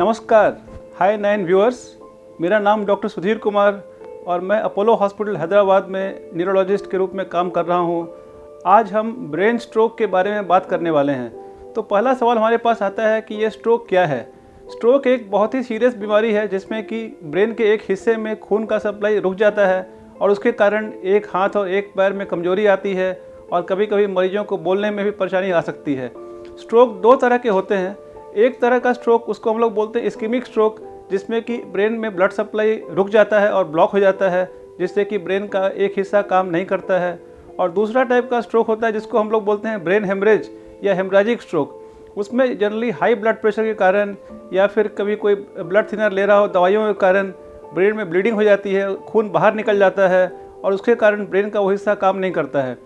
नमस्कार, हाय nine viewers. मेरा नाम डॉक्टर सुधीर कुमार और मैं अपोलो हॉस्पिटल हैदराबाद में न्यूरोलॉजिस्ट के रूप में काम कर रहा हूँ। आज हम ब्रेन स्ट्रोक के बारे में बात करने वाले हैं। तो पहला सवाल हमारे पास आता है कि ये स्ट्रोक क्या है। स्ट्रोक एक बहुत ही सीरियस बीमारी है जिसमें कि ब्रेन के एक हिस्से में खून का सप्लाई रुक जाता है और उसके कारण एक हाथ और एक पैर में कमजोरी आती है और कभी कभी मरीजों को बोलने में भी परेशानी आ सकती है। स्ट्रोक दो तरह के होते हैं। एक तरह का स्ट्रोक उसको हम लोग बोलते हैं इस्केमिक स्ट्रोक, जिसमें कि ब्रेन में ब्लड सप्लाई रुक जाता है और ब्लॉक हो जाता है, जिससे कि ब्रेन का एक हिस्सा काम नहीं करता है। और दूसरा टाइप का स्ट्रोक होता है जिसको हम लोग बोलते हैं ब्रेन हेमरेज या हेमराजिक स्ट्रोक। उसमें जनरली हाई ब्लड प्रेशर के कारण या फिर कभी कोई ब्लड थिनर ले रहा हो दवाइयों के कारण ब्रेन में ब्लीडिंग हो जाती है, खून बाहर निकल जाता है और उसके कारण ब्रेन का वो हिस्सा काम नहीं करता है।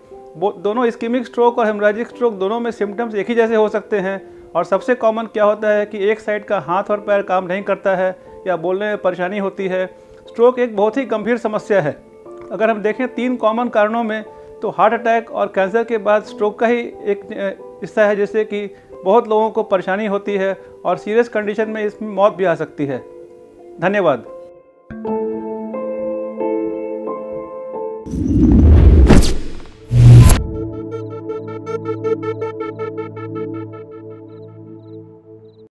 दोनों इस्केमिक स्ट्रोक और हेमराजिक स्ट्रोक दोनों में सिम्टम्स एक ही जैसे हो सकते हैं। और सबसे कॉमन क्या होता है कि एक साइड का हाथ और पैर काम नहीं करता है या बोलने में परेशानी होती है। स्ट्रोक एक बहुत ही गंभीर समस्या है। अगर हम देखें तीन कॉमन कारणों में तो हार्ट अटैक और कैंसर के बाद स्ट्रोक का ही एक हिस्सा है, जैसे कि बहुत लोगों को परेशानी होती है और सीरियस कंडीशन में इसमें मौत भी आ सकती है। धन्यवाद।